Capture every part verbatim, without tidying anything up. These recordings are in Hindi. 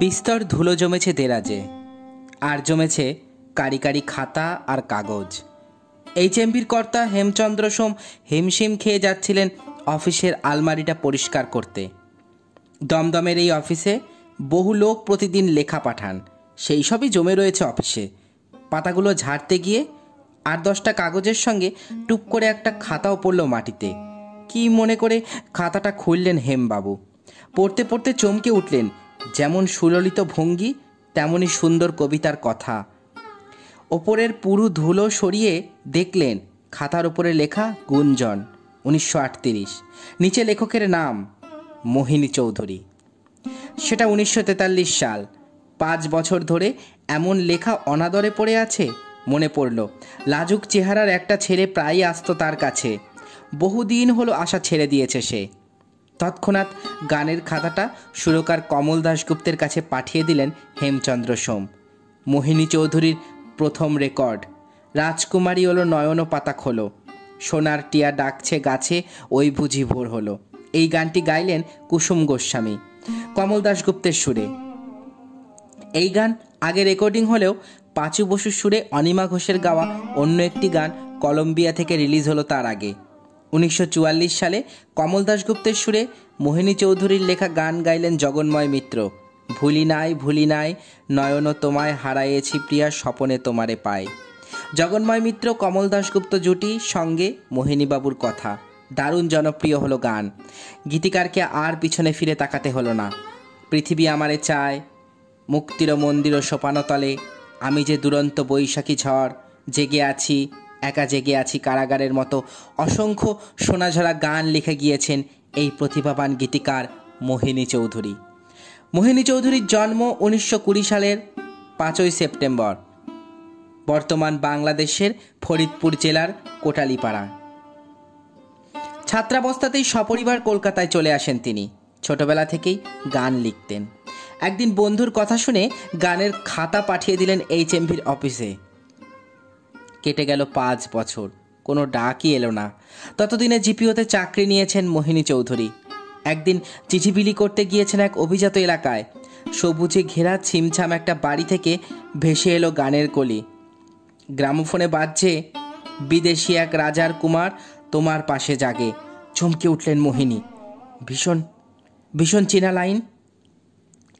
বিস্তর ধুলো জমেছে দেরাজে, আর জমেছে কারি কারি খাতা আর কাগজ। এইচএমভির কর্তা হেমচন্দ্র সোম হিমশিম খেয়ে যাচ্ছিলেন অফিসের আলমারিটা পরিষ্কার করতে। দমদমের এই অফিসে বহু লোক প্রতিদিন লেখা পাঠান, সেই সবই জমে রয়েছে অফিসে। পাতাগুলো ঝাড়তে গিয়ে আর দশটা কাগজের সঙ্গে টুপ করে একটা খাতাও পড়ল মাটিতে। কি মনে করে খাতাটা খুললেন হেমবাবু। পড়তে পড়তে চমকে উঠলেন, যেমন সুললিত ভঙ্গি তেমনই সুন্দর কবিতার কথা। ওপরের পুরু ধুলো সরিয়ে দেখলেন খাতার ওপরে লেখা গুঞ্জন উনিশশো আটত্রিশ, নিচে লেখকের নাম মোহিনী চৌধুরী। সেটা উনিশশো তেতাল্লিশ সাল। পাঁচ বছর ধরে এমন লেখা অনাদরে পড়ে আছে। মনে পড়ল লাজুক চেহারার একটা ছেলে প্রায়ই আসত তার কাছে, বহুদিন হলো আশা ছেড়ে দিয়েছে সে। তৎক্ষণাৎ গানের খাতাটা সুরকার কমল দাশগুপ্তের কাছে পাঠিয়ে দিলেন হেমচন্দ্র সোম। মোহিনী চৌধুরীর প্রথম রেকর্ড রাজকুমারী হলো নয়ন পাতা খোলো, সোনার টিয়া ডাকছে গাছে ওই বুঝি ভোর হলো। এই গানটি গাইলেন কুসুম গোস্বামী কমল দাশগুপ্তের সুরে। এই গান আগে রেকর্ডিং হলেও পাঁচু বসুর সুরে অনিমা ঘোষের গাওয়া অন্য একটি গান কলম্বিয়া থেকে রিলিজ হলো তার আগে। উনিশশো চুয়াল্লিশ সালে কমল দাশগুপ্তের সুরে মোহিনী চৌধুরীর লেখা গান গাইলেন জগন্ময় মিত্র। ভুলি নাই ভুলি নাই নয়ন তোমায় হারাইয়েছি প্রিয়া স্বপনে তোমারে পায়। জগন্ময় মিত্র কমল দাশগুপ্ত জুটি, সঙ্গে মোহিনীবাবুর কথা। দারুণ জনপ্রিয় হলো গান। গীতিকারকে আর পিছনে ফিরে তাকাতে হলো না। পৃথিবী আমারে চায়, মুক্তির মন্দির ও সোপানতলে, আমি যে দুরন্ত বৈশাখী ঝড়, জেগে আছি একা জেগে আছি কারাগারের মতো, অসংখ্য সোনাঝরা গান লিখে গিয়েছেন এই প্রতিভাবান গীতিকার মোহিনী চৌধুরী। মোহিনী চৌধুরীর জন্ম উনিশশো কুড়ি সালের পাঁচই সেপ্টেম্বর, বর্তমান বাংলাদেশের ফরিদপুর জেলার কোটালীপাড়া। ছাত্রাবস্থাতেই সপরিবার কলকাতায় চলে আসেন তিনি। ছোটবেলা থেকেই গান লিখতেন। একদিন বন্ধুর কথা শুনে গানের খাতা পাঠিয়ে দিলেন এইচএমভির অফিসে। কেটে গেল পাঁচ বছর, কোনো ডাকই এলো না। ততদিনে জিপিওতে চাকরি নিয়েছেন মোহিনী চৌধুরী। একদিন চিঠিবিলি করতে গিয়েছেন এক অভিজাত এলাকায়। সবুজে ঘেরা ছিমছাম একটা বাড়ি থেকে ভেসে এলো গানের কলি। গ্রামোফোনে বাজছে বিদেশি এক রাজার কুমার তোমার পাশে জাগে। চমকে উঠলেন মোহিনী। ভীষণ ভীষণ চেনা লাইন।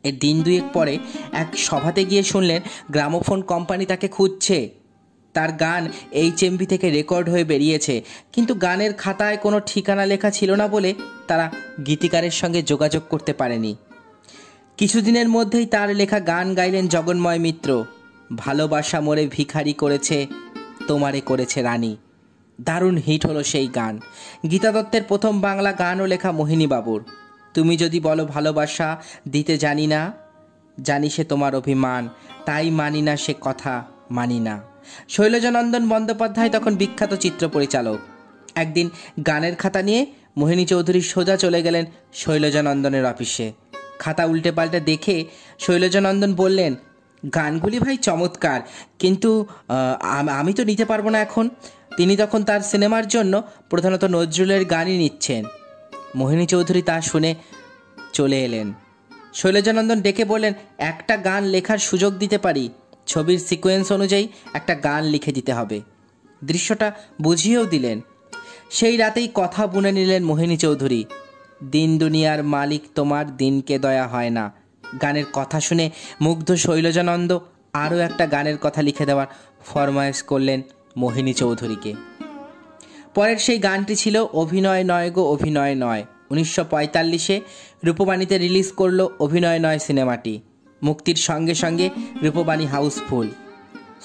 এর দিন দুয়েক পরে এক সভাতে গিয়ে শুনলেন গ্রামোফোন কোম্পানি তাকে খুঁজছে। তার গান এইচএমভি থেকে রেকর্ড হয়ে বেরিয়েছে, কিন্তু গানের খাতায় কোনো ঠিকানা লেখা ছিল না বলে তারা গীতিকারের সঙ্গে যোগাযোগ করতে পারেনি। কিছুদিনের মধ্যেই তার লেখা গান গাইলেন জগন্ময় মিত্র। ভালোবাসা মোরে ভিখারি করেছে, তোমারে করেছে রানী। দারুণ হিট হলো সেই গান। গীতা দত্তের প্রথম বাংলা গানও লেখা মোহিনীবাবুর। তুমি যদি বলো ভালোবাসা দিতে জানি না, জানি সে তোমার অভিমান, তাই মানি না সে কথা মানি না। শৈলজানন্দন বন্দ্যোপাধ্যায় তখন বিখ্যাত চিত্র পরিচালক। একদিন গানের খাতা নিয়ে মোহিনী চৌধুরী সোজা চলে গেলেন শৈলজানন্দনের অফিসে। খাতা উল্টে পাল্টে দেখে শৈলজানন্দন বললেন, গানগুলি ভাই চমৎকার, কিন্তু আমি তো নিতে পারবো না এখন। তিনি তখন তার সিনেমার জন্য প্রধানত নজরুলের গানই নিচ্ছেন। মোহিনী চৌধুরী তা শুনে চলে এলেন। শৈলজানন্দন ডেকে বললেন, একটা গান লেখার সুযোগ দিতে পারি, ছবির সিকোয়েন্স অনুযায়ী একটা গান লিখে দিতে হবে। দৃশ্যটা বুঝিয়েও দিলেন। সেই রাতেই কথা বুনে নিলেন মোহিনী চৌধুরী। দিন দুনিয়ার মালিক তোমার, দিনকে দয়া হয় না। গানের কথা শুনে মুগ্ধ শৈলজানন্দ আরও একটা গানের কথা লিখে দেওয়ার ফরমায়েশ করলেন মোহিনী চৌধুরীকে। পরের সেই গানটি ছিল অভিনয় নয় গো অভিনয় নয়। উনিশশো পঁয়তাল্লিশে রূপবাণীতে রিলিজ করল অভিনয় নয় সিনেমাটি। মুক্তির সঙ্গে সঙ্গে Rupbani Housefull,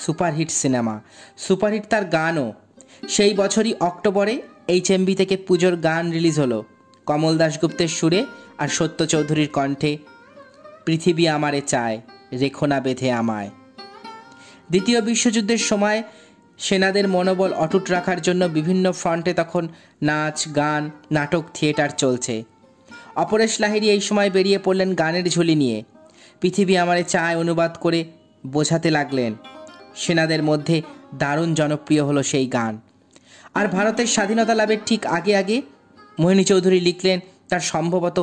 superhit cinema, superhit তার গানও। সেই বছরই অক্টোবরে এইচএমভি থেকে পুজোর গান রিলিজ হলো কমল দাশগুপ্তের সুরে আর সত্য চৌধুরীর কণ্ঠে। পৃথিবী আমারে চায়, রেখো না বেঁধে আমায়। দ্বিতীয় বিশ্বযুদ্ধের সময় সেনাদের মনোবল অটুট রাখার জন্য বিভিন্ন ফ্রন্টে তখন নাচ, গান, নাটক, থিয়েটার চলছে। অপরেশ লাহিড়ী এই সময় বেরিয়ে পড়লেন গানের ঝুলি নিয়ে। পৃথিবী আমারে চায় অনুবাদ করে বোঝাতে লাগলেন। সেনাদের মধ্যে দারুণ জনপ্রিয় হলো সেই গান। আর ভারতের স্বাধীনতা লাভের ঠিক আগে আগে মোহিনী চৌধুরী লিখলেন তার সম্ভবত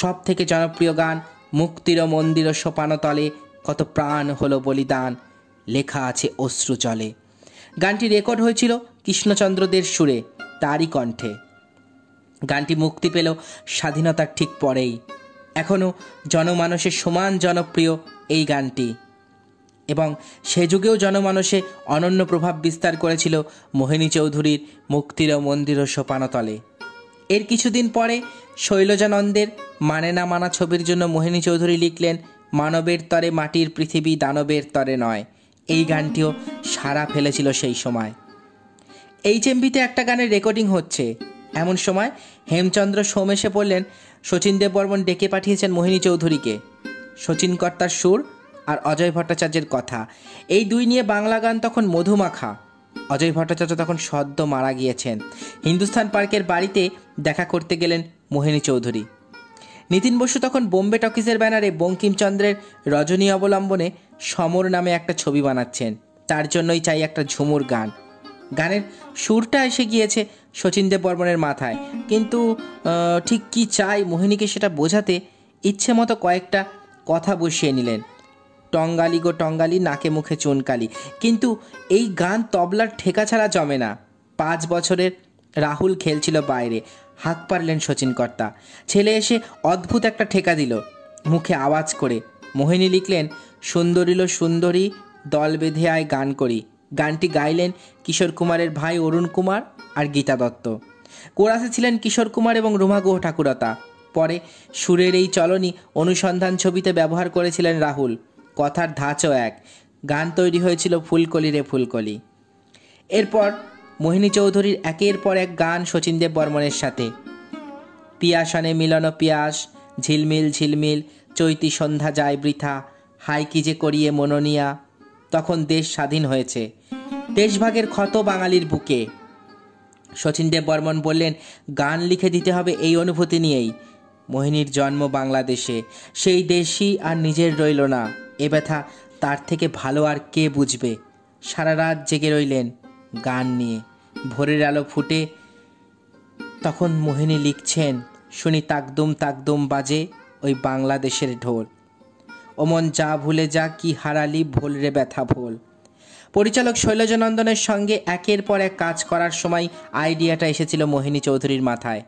সব থেকে জনপ্রিয় গান मुक्तिर मंदिर सोपानतले कत प्राण हलो बलिदान लेखा आछे अश्रु चले। गानटी रेकर्ड होयेछिलो कृष्णचंद्रदेव सुरे तारी कण्ठे। गानटी मुक्ति पेल स्वाधीनतार ठीक परेई। एखोनो जनमानसे समान जनप्रिय एई गानटी एबं से जुगेओ जनमानसे अनन्य प्रभाव विस्तार करेछिलो मोहिनी चौधुरीर मुक्तिर मंदिर सोपानतले। एर किछुदिन परे शैलजानंदेर माने ना माना छबिर जोन्नो मोहिनी चौधुरी लिखलेन मानवेर तरे माटिर पृथिवी दानवेर तरे नय। एई गानटिओ सारा फेलेछिलो सेई समय। एचएमभिते एकटा गाने रेकर्डिंग होच्छे एमन समय हेमचंद्र सोम एसे पड़लेन। सचिन देव बर्मन डेके पाठियेछेन मोहिनी चौधुरीके। सचिन कर्तार सुर और अजय भट्टाचार्यर कथा एई दुई निये बांगला गान तखन मधुमाखा। अजय भट्टाचार्य तखन सद्য मारा गियेछेन। हिंदुस्तान पार्केर बाड़ीते देखा करते गेलेन मोहिनी चौधुरी। नितिन बसु तखन बम्बे टकिजर बैनारे बंकिमचंद्रेर रजनी अवलम्बने समर नामे एक छवि बानाच्छेन। तार जोन्नोई चाइ एक झुमुर गान। गानेर सुरटा एसे गियेछे सचिन देव बर्मनेर माथाय, किन्तु ठीक कि चाइ मोहिनीके सेटा बोझाते इच्छे मतो कयेकटा कथा बसिये निलेन। टंगाली गो टंगाली नाके मुखे चुनकाली, किन्तु एई गान तबलार ठेका छाड़ा जमे ना। पाँच बछरेर राहुल खेलछिलो बाइरे। हाँक पारलेन सचिन कर्ता। छेले एसे अद्भुत एकटा ठेका दिल मुखे आवाज करे। मोहिनी लिखलेन सुंदरीलो सुंदरी दल बेधे आय गान करी। गानटी गाइलेन किशोर कुमारेर भाई अरुण कुमार और गीता दत्त। कोरासे छिलेन किशोर कुमार और रूमा गुह ठाकुरता। परे सुरेर एई चलनी अनुसंधान छबिते व्यवहार करेछिलेन राहुल। कथार धाचो एक गान तैरी हयेछिलो फुलकली रे फुलकली। एरपर मोहिनी चौधुरीर एकेर पर एक गान सचिन देव बर्मनेर साथे। पियासाने मिलन पियास झिलमिल झिलमिल चैती सन्ध्या जाय बृथा हाय कि जे करिए मननिया। तखन देश स्वाधीन हयेछे देशभागेर क्षत बांगालिर बुके। सचिन देव बर्मन बोलेन गान लिखे दिते हबे एई अनुभूति निएई। मोहिनीर जन्म बांग्लादेशे, सेई देशई आर निजेर रइल ना। ए व्यथा तार थेके भालो आर के बुझबे। सारा रात जेगे रइलेन गान निये। भोरेर आलो फुटे तखन मोहिनी लिखछेन शुनी ताकदुम ताकदुम बाजे ओई बांग्लादेशेर ढोल। ओमन जा भूले जा कि हाराली भोल रे व्यथा भोल। परिचालक शैलजानंदनेर संगे एकेर पर एक काज करार समय आइडियाटा एसेछिलो मोहिनी चौधुरीर माथाय।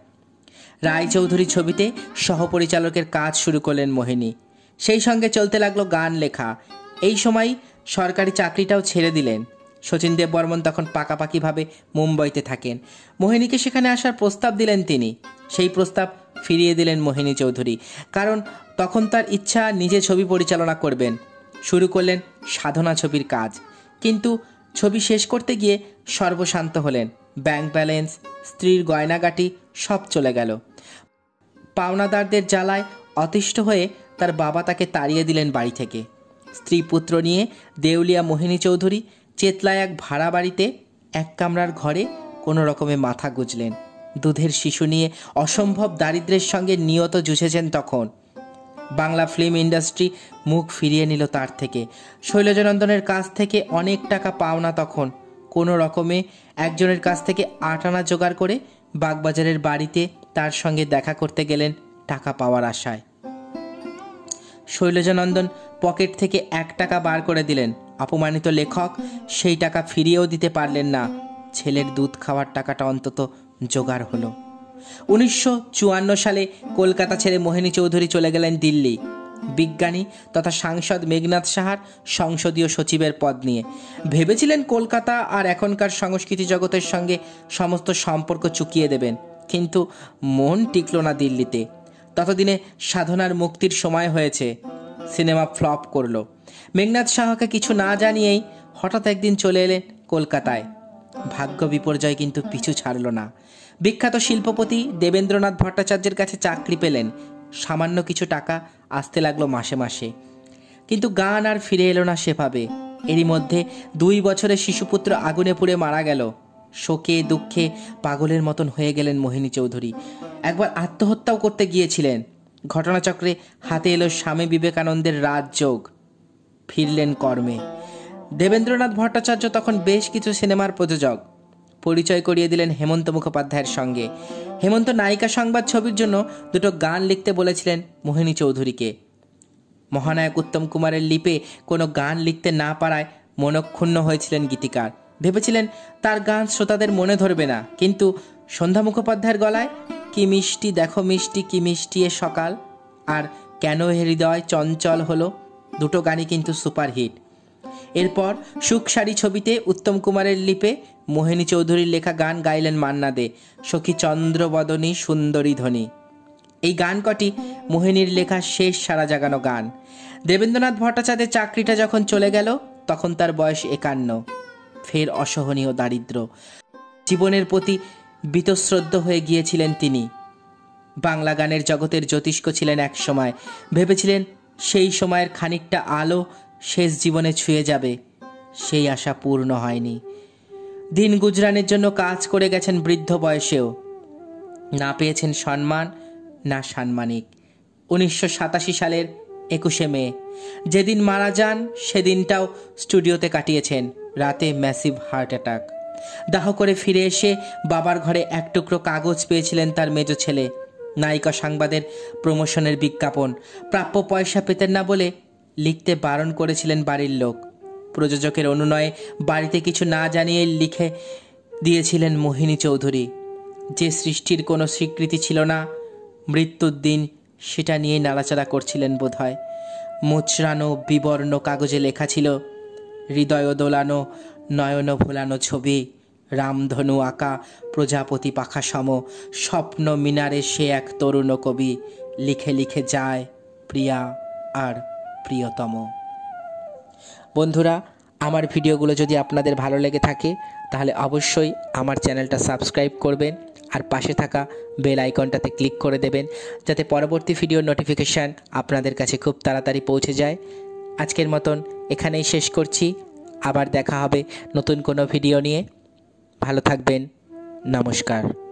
रायचौधुरी छबिते सहपरिचालकेर काज शुरू करलेन मोहिनी। सेई संगे चलते लागलो गान लेखा। एई समय सरकारी चाकरिटाओ छेड़े दिलेन। सचिन देव बर्मन तखन पाकापाकी भावे मुम्बईते थाकेन। मोहिनीके सेखाने आसार प्रस्ताव दिलेन तिनी। सेई प्रस्ताव फिरिये दिलेन मोहिनी चौधुरी, कारण तखन तार इच्छा निजे छवि परिचालना करबेन। शुरू करलेन साधना छबिर काज, किन्तु छवि शेष करते गिये सर्वशान्त हलेन। बैंक बैलेंस स्त्रीर गयनागाटी सब चले गेल। पावनादारदेर जालाय अतिष्ठ हये तार बाबा ताके ताड़िये दिलेन बाड़ी थेके। स्त्री पुत्र निये देउलिया मोहिनी चौधुरी चेतलाय एक भाड़ा बाड़ीते एक कामरार घरे कोनो रकमे माथा गुजलेन। दूधेर शिशु निये असम्भव दारिद्रेर संगे नियत जुझेछेन। तखन बांगला फिल्म इंडस्ट्री मुख फिरिये निल तार थेके। शैलजानंदनेर काछ थेके अनेक टाका पावना तखन कोनो रकमे एकजनेर काछ थेके आट आना जोगाड़ करे बागबाजारेर बाड़ीते तार संगे देखा करते गेलेन टाका पावार आशाय। शैलजानंदन पकेट थेके एक टाका बार करे दिलेन। अपमानित लेखक सेई टाका फिरिएओ दिते पारलेन ना। छेलेर दूध खावार टाकाटा अंतत जोगाड़ हलो। उन्नीसशो चुवान्न साले कलकाता छेड़े मोहिनी चौधुरी चले गेलेन दिल्ली। विज्ञानी तथा सांसद मेघनाथ साहार संसदीय सचिवेर पद निये। भेबेछिलेन कलकाता आर एखनकार संस्कृति जगतेर संगे समस्त सम्पर्क चुकिये देबेन, किन्तु मन टिकलो ना दिल्लीते। ततदिने साधनार मुक्तिर समय हयेछे। सिनेमा फ्लप करलो। मेघनाथ साहाके किछु ना जानिएई हठात् एकदिन चले एलेन कलकाताय। भाग्य विपर्जय किन्तु पिछु छाड़लो ना। विख्यात शिल्पपति देवेंद्रनाथ भट्टाचार्येर काछे चाकरी पेलेन। सामान्य किछु टाका आसते लागलो मासे मासे, किन्तु गान आर फिरे एलो ना सेभावे। एरই মধ্যে দুই বছরের শিশুপুত্র আগুনে পুড়ে মারা গেল। शोके दुखे पागलेर मतन हये गेलेन मोहिनी चौधुरी। एकबार आत्महत्याओ करते गियेछिलेन। घटनाचक्रे हाथे एलो स्वामी विवेकानंदेर राजयोग। फिरलेन कर्मे। देवेंद्रनाथ भट्टाचार्य तखन बेश किछु सिनेमार प्रयोजक। परिचय करिये दिलेन हेमंत मुखोपाध्यायेर संगे। हेमंत नायिका संबाद छबिर जोन्नो दुटो गान लिखते बोलेछिलेन मोहिनी चौधुरीके। महानायक उत्तम कुमारेर लिपे कोनो गान लिखते ना पाराय मनक्षुण्ण हयेछिलेन गीतिकार। भेबेछिलेन तार गान श्रोतादेर मने धरबे ना, किन्तु सन्ध्या मुखोपाध्यायेर गलाय कि मिष्टि देखो मिष्टि कि मिष्टि ए सकाल आर केन हृदय चंचल हलो दुटो गानी किन्तु सुपारहिट। एरपर सुखसारी छबिते उत्तम कुमारेर लिपे मोहिनी चौधुरीर लेखा गान गाइलेन मान्ना दे, सखी चंद्रबदनी सुंदरी ध्वनि। এই গান কটি মোহিনীর লেখা শেষ সারা জাগানো গান। দেবেন্দ্রনাথ ভট্টাচার্যের চাকরিটা যখন চলে গেল তখন তার বয়স একান্ন। ফের অসহনীয় দারিদ্র, জীবনের প্রতি বিতশ্রদ্ধ হয়ে গিয়েছিলেন তিনি। বাংলা গানের জগতের জ্যোতিষ্ক ছিলেন এক সময়। ভেবেছিলেন সেই সময়ের খানিকটা আলো শেষ জীবনে ছুঁয়ে যাবে, সেই আশা পূর্ণ হয়নি। দিন গুজরানের জন্য কাজ করে গেছেন বৃদ্ধ বয়সেও, না পেয়েছেন সম্মান ना साम्मानिक। उन्नीसशो सताशी सालेर एकुशे मे जेदिन मारा जान सेदिनटाओ स्टूडियोते काटिएछेन। राते मैसिव हार्ट अटैक। दाह करे फिरे एसे बाबार घरे एक टुकरो कागज पेयेछिलेन तार मेजो छेले। नायिका सांबादेर प्रमोशनेर विज्ञापन, प्राप्य पयसा पेतेन ना बोले लिखते बारण करेछिलेन बाड़ीर लोक। प्रयोजकेर अनुनये बाड़ीते किछु ना जानिये लिखे दिएछिलेन मोहिनी चौधुरी। जे सृष्टिर कोनो स्वीकृति छिलो ना, मृत्युर दिन सेटा निये नाड़ाचाड़ा करछिलेन बोधहय। मोचरानो विवर्ण कागजे लेखा छिलो, हृदय दोलानो नयन भोलानो छवि, रामधनु आका प्रजापति पाखा सम, स्वप्न मिनारे से एक तरुण कवि लिखे लिखे जाए प्रिया और प्रियतम। बंधुरा आमार भिडियोगुलो जदि आपनादेर भालो लेगे थाके ताहले अवश्यई आमार चैनलटा सबस्क्राइब करबेन और पाशे थाका बेल आइकनटाते क्लिक करे देवें जाते परवर्ती भिडियोर नोटिफिकेशन आपनादेर काछे खूब ताड़ाताड़ी पौंछे जाए। आजकेर मतन एखानेई शेष करछि, आबार देखा हबे नतून कोनो भिडियो निये। भालो थाकबें, नमस्कार।